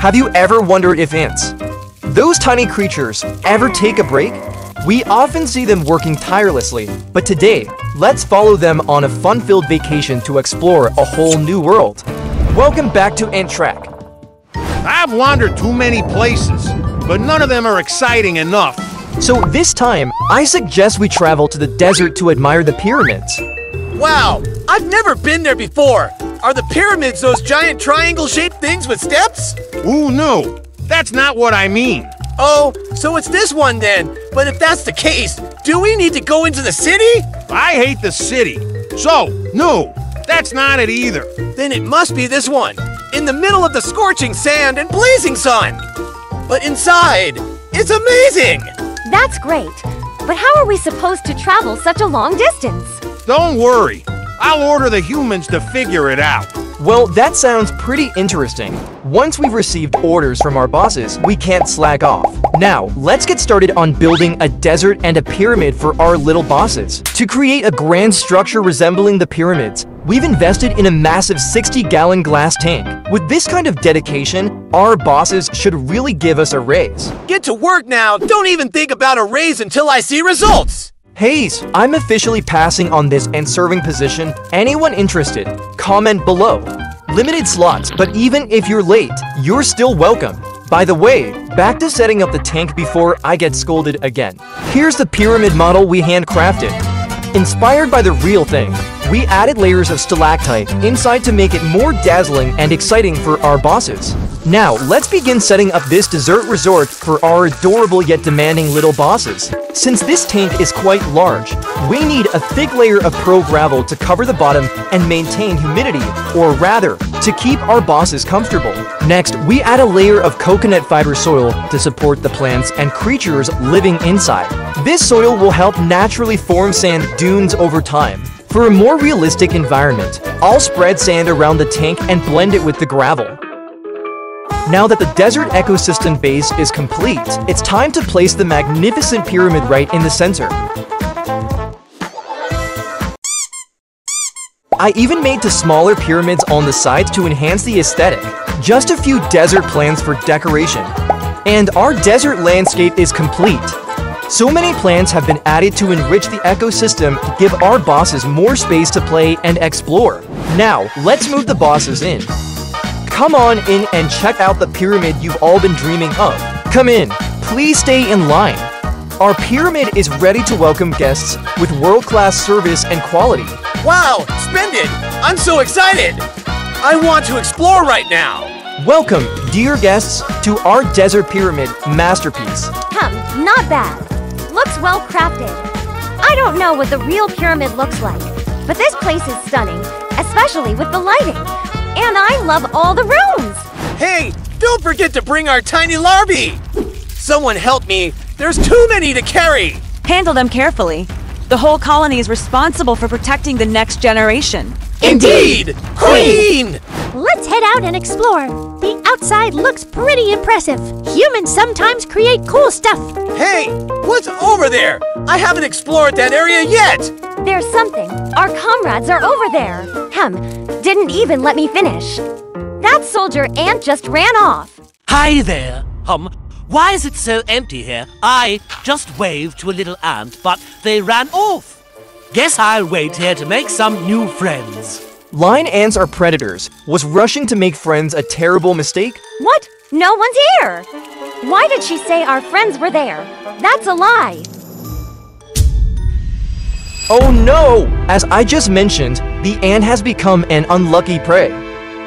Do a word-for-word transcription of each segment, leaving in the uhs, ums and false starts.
Have you ever wondered if ants, those tiny creatures, ever take a break? We often see them working tirelessly, but today, let's follow them on a fun-filled vacation to explore a whole new world. Welcome back to AntTrek. I've wandered too many places, but none of them are exciting enough. So this time, I suggest we travel to the desert to admire the pyramids. Wow, I've never been there before. Are the pyramids those giant triangle-shaped things with steps? Ooh, no. That's not what I mean. Oh, so it's this one then. But if that's the case, do we need to go into the city? I hate the city. So, no, that's not it either. Then it must be this one, in the middle of the scorching sand and blazing sun. But inside, it's amazing. That's great. But how are we supposed to travel such a long distance? Don't worry. I'll order the humans to figure it out. Well, that sounds pretty interesting. Once we've received orders from our bosses, we can't slack off. Now, let's get started on building a desert and a pyramid for our little bosses. To create a grand structure resembling the pyramids, we've invested in a massive sixty gallon glass tank. With this kind of dedication, our bosses should really give us a raise. Get to work now! Don't even think about a raise until I see results! Hayes, I'm officially passing on this and serving position. Anyone interested? Comment below. Limited slots, but even if you're late, you're still welcome. By the way, back to setting up the tank before I get scolded again. Here's the pyramid model we handcrafted. Inspired by the real thing, we added layers of stalactite inside to make it more dazzling and exciting for our bosses. Now, let's begin setting up this dessert resort for our adorable yet demanding little bosses. Since this tank is quite large, we need a thick layer of pro gravel to cover the bottom and maintain humidity, or rather, to keep our bosses comfortable. Next, we add a layer of coconut fiber soil to support the plants and creatures living inside. This soil will help naturally form sand dunes over time. For a more realistic environment, I'll spread sand around the tank and blend it with the gravel. Now that the desert ecosystem base is complete, it's time to place the magnificent pyramid right in the center. I even made two smaller pyramids on the sides to enhance the aesthetic. Just a few desert plants for decoration. And our desert landscape is complete. So many plants have been added to enrich the ecosystem to give our bosses more space to play and explore. Now, let's move the bosses in. Come on in and check out the pyramid you've all been dreaming of. Come in, please stay in line. Our pyramid is ready to welcome guests with world-class service and quality. Wow, splendid! I'm so excited! I want to explore right now! Welcome, dear guests, to our desert pyramid masterpiece. Come, not bad. Looks well-crafted. I don't know what the real pyramid looks like, but this place is stunning, especially with the lighting. And I love all the rooms! Hey, don't forget to bring our tiny larvae! Someone help me! There's too many to carry! Handle them carefully. The whole colony is responsible for protecting the next generation. Indeed! Queen! Let's head out and explore. The outside looks pretty impressive. Humans sometimes create cool stuff. Hey, what's over there? I haven't explored that area yet! There's something. Our comrades are over there. Hum. Didn't even let me finish. That soldier ant just ran off. Hi there, hum. Why is it so empty here? I just waved to a little ant, but they ran off. Guess I'll wait here to make some new friends. Lion ants are predators. Was rushing to make friends a terrible mistake? What? No one's here. Why did she say our friends were there? That's a lie. Oh no! As I just mentioned, the ant has become an unlucky prey.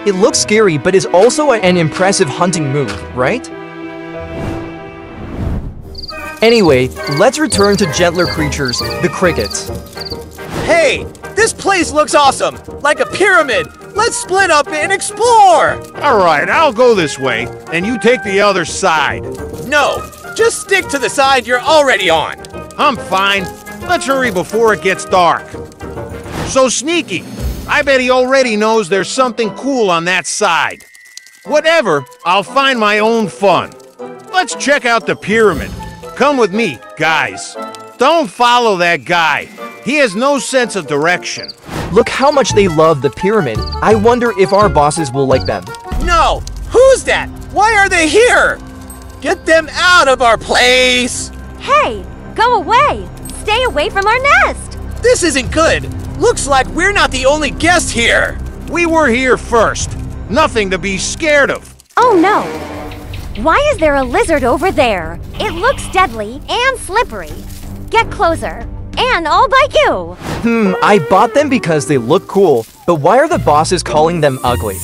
It looks scary, but is also an impressive hunting move, right? Anyway, let's return to gentler creatures, the crickets. Hey, this place looks awesome! Like a pyramid! Let's split up and explore! Alright, I'll go this way, and you take the other side. No, just stick to the side you're already on. I'm fine. Let's hurry before it gets dark. So sneaky, I bet he already knows there's something cool on that side. Whatever, I'll find my own fun. Let's check out the pyramid. Come with me, guys. Don't follow that guy. He has no sense of direction. Look how much they love the pyramid. I wonder if our bosses will like them. No, Who's that? Why are they here? Get them out of our place! Hey, go away! Stay away from our nest! This isn't good! Looks like we're not the only guest here! We were here first. Nothing to be scared of. Oh no! Why is there a lizard over there? It looks deadly and slippery. Get closer, and I'll bite you! Hmm, I bought them because they look cool, but why are the bosses calling them ugly?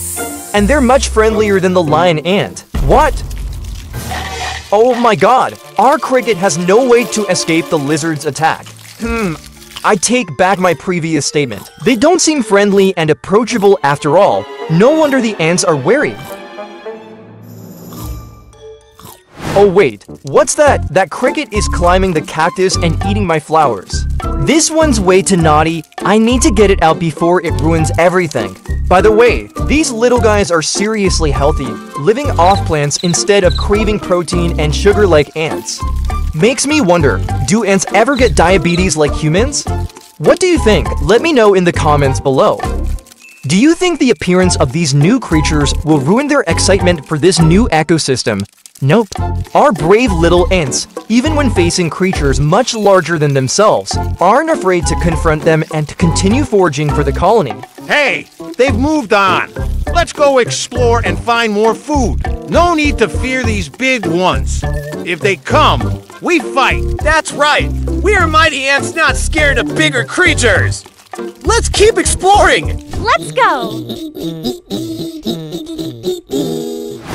And they're much friendlier than the lion ant. What? Oh my god, our cricket has no way to escape the lizard's attack. Hmm, I take back my previous statement. They don't seem friendly and approachable after all. No wonder the ants are wary. Oh wait, what's that? That cricket is climbing the cactus and eating my flowers. This one's way too naughty. I need to get it out before it ruins everything. By the way, these little guys are seriously healthy, living off plants instead of craving protein and sugar like ants. Makes me wonder, do ants ever get diabetes like humans? What do you think? Let me know in the comments below. Do you think the appearance of these new creatures will ruin their excitement for this new ecosystem? Nope. Our brave little ants, even when facing creatures much larger than themselves, aren't afraid to confront them and to continue foraging for the colony. Hey, they've moved on. Let's go explore and find more food. No need to fear these big ones. If they come, we fight. That's right. We are mighty ants, not scared of bigger creatures. Let's keep exploring. Let's go.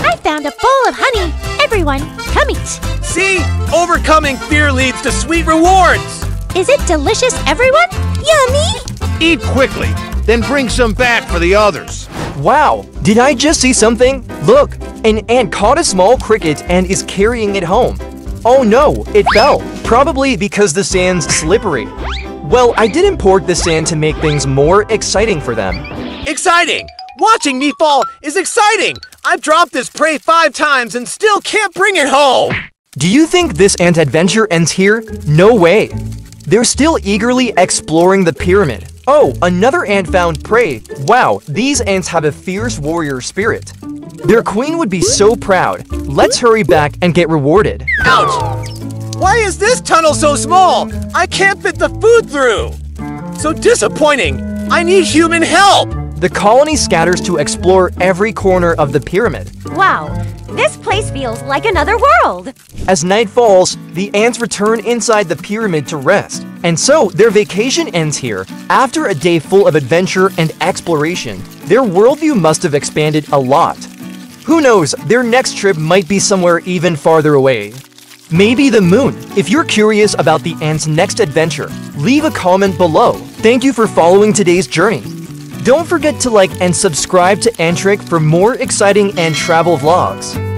I found a bowl of honey. Everyone, come eat. See? Overcoming fear leads to sweet rewards. Is it delicious, everyone? Yummy! Eat quickly, then bring some back for the others. Wow, did I just see something? Look, an ant caught a small cricket and is carrying it home. Oh no, it fell. Probably because the sand's slippery. Well, I did import the sand to make things more exciting for them. Exciting! Watching me fall is exciting! I've dropped this prey five times and still can't bring it home! Do you think this ant adventure ends here? No way! They're still eagerly exploring the pyramid. Oh, another ant found prey. Wow, these ants have a fierce warrior spirit. Their queen would be so proud. Let's hurry back and get rewarded. Ouch! Why is this tunnel so small? I can't fit the food through! So disappointing! I need human help! The colony scatters to explore every corner of the pyramid. Wow, this place feels like another world! As night falls, the ants return inside the pyramid to rest. And so, their vacation ends here. After a day full of adventure and exploration, their worldview must have expanded a lot. Who knows, their next trip might be somewhere even farther away. Maybe the moon. If you're curious about the ants' next adventure, leave a comment below. Thank you for following today's journey. Don't forget to like and subscribe to AntTrek for more exciting ant travel vlogs.